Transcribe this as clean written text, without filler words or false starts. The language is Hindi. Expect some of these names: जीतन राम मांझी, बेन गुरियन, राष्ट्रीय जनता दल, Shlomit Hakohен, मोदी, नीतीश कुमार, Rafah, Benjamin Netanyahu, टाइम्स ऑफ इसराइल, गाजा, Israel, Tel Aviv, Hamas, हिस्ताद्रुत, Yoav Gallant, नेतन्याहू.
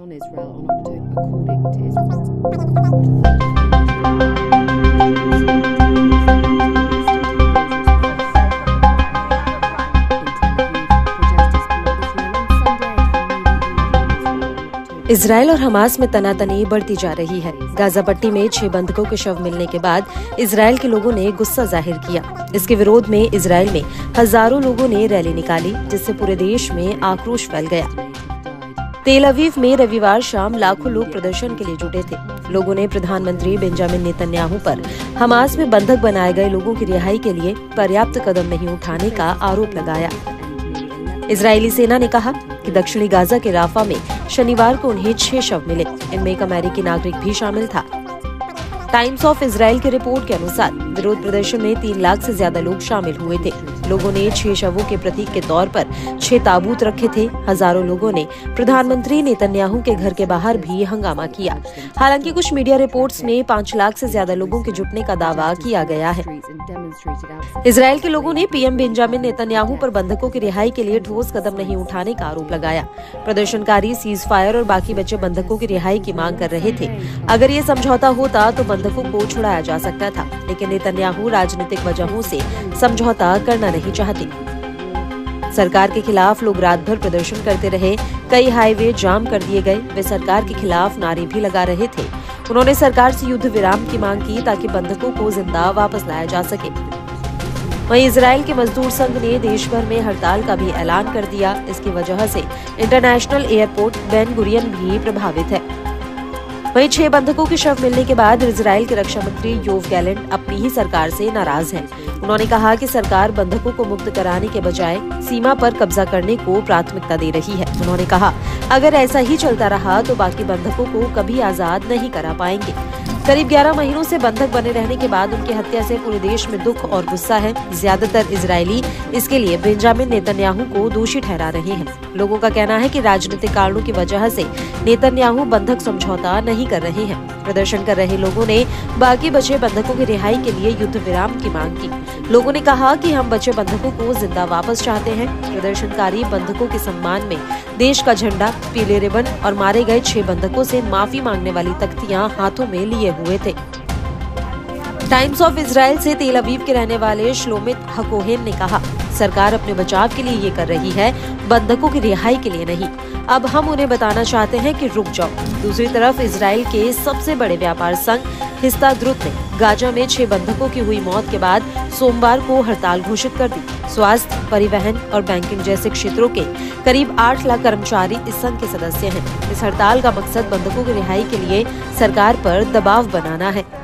इजरायल और हमास में तनातनी बढ़ती जा रही है। गाजा पट्टी में 6 बंधकों के शव मिलने के बाद इजरायल के लोगों ने गुस्सा जाहिर किया। इसके विरोध में इजरायल में हजारों लोगों ने रैली निकाली, जिससे पूरे देश में आक्रोश फैल गया। तेल अवीव में रविवार शाम लाखों लोग प्रदर्शन के लिए जुटे थे। लोगों ने प्रधानमंत्री बेंजामिन नेतन्याहू पर हमास में बंधक बनाए गए लोगों की रिहाई के लिए पर्याप्त कदम नहीं उठाने का आरोप लगाया। इजरायली सेना ने कहा कि दक्षिणी गाजा के राफा में शनिवार को उन्हें 6 शव मिले, इनमें एक अमेरिकी नागरिक भी शामिल था। टाइम्स ऑफ इसराइल की रिपोर्ट के अनुसार विरोध प्रदर्शन में 3 लाख से ज्यादा लोग शामिल हुए थे। लोगों ने 6 शवों के प्रतीक के तौर पर 6 ताबूत रखे थे। हजारों लोगों ने प्रधानमंत्री नेतन्याहू के घर के बाहर भी हंगामा किया। हालांकि कुछ मीडिया रिपोर्ट्स में 5 लाख से ज्यादा लोगों के जुटने का दावा किया गया है। इसराइल के लोगों ने पीएम बेंजामिन नेतन्याहू पर बंधकों की रिहाई के लिए ठोस कदम नहीं उठाने का आरोप लगाया। प्रदर्शनकारी सीज फायर और बाकी बचे बंधकों की रिहाई की मांग कर रहे थे। अगर ये समझौता होता तो बंधकों को छुड़ाया जा सकता था, लेकिन नेतन्याहू राजनीतिक वजहों से समझौता करना नहीं चाहते। सरकार के खिलाफ लोग रात भर प्रदर्शन करते रहे। कई हाईवे जाम कर दिए गए। वे सरकार के खिलाफ नारे भी लगा रहे थे। उन्होंने सरकार से युद्ध विराम की मांग की ताकि बंधकों को जिंदा वापस लाया जा सके। वहीं इजरायल के मजदूर संघ ने देश भर में हड़ताल का भी ऐलान कर दिया। इसकी वजह से इंटरनेशनल एयरपोर्ट बेन गुरियन भी प्रभावित है। वहीं 6 बंधकों के शव मिलने के बाद इजरायल के रक्षा मंत्री योव गैलेंट अपनी ही सरकार से नाराज हैं। उन्होंने कहा कि सरकार बंधकों को मुक्त कराने के बजाय सीमा पर कब्जा करने को प्राथमिकता दे रही है। उन्होंने कहा, अगर ऐसा ही चलता रहा तो बाकी बंधकों को कभी आजाद नहीं करा पाएंगे। करीब 11 महीनों से बंधक बने रहने के बाद उनकी हत्या से पूरे देश में दुख और गुस्सा है। ज्यादातर इजरायली इसके लिए बेंजामिन नेतन्याहू को दोषी ठहरा रहे हैं। लोगों का कहना है कि राजनीतिक कारणों की वजह से नेतन्याहू बंधक समझौता नहीं कर रहे हैं। प्रदर्शन कर रहे लोगों ने बाकी बचे बंधकों की रिहाई के लिए युद्ध विराम की मांग की। लोगों ने कहा कि हम बचे बंधकों को जिंदा वापस चाहते हैं। प्रदर्शनकारी बंधकों के सम्मान में देश का झंडा, पीले रिबन और मारे गए 6 बंधकों से माफी मांगने वाली तख्तियां हाथों में लिए हुए थे। टाइम्स ऑफ इसराइल से तेल अवीव के रहने वाले श्लोमित हकोहेन ने कहा, सरकार अपने बचाव के लिए ये कर रही है, बंधकों की रिहाई के लिए नहीं। अब हम उन्हें बताना चाहते हैं कि रुक जाओ। दूसरी तरफ इसराइल के सबसे बड़े व्यापार संघ हिस्ताद्रुत ने गाजा में 6 बंधकों की हुई मौत के बाद सोमवार को हड़ताल घोषित कर दी। स्वास्थ्य, परिवहन और बैंकिंग जैसे क्षेत्रों के करीब 8 लाख कर्मचारी इस संघ के सदस्य हैं। इस हड़ताल का मकसद बंधकों की रिहाई के लिए सरकार पर दबाव बनाना है।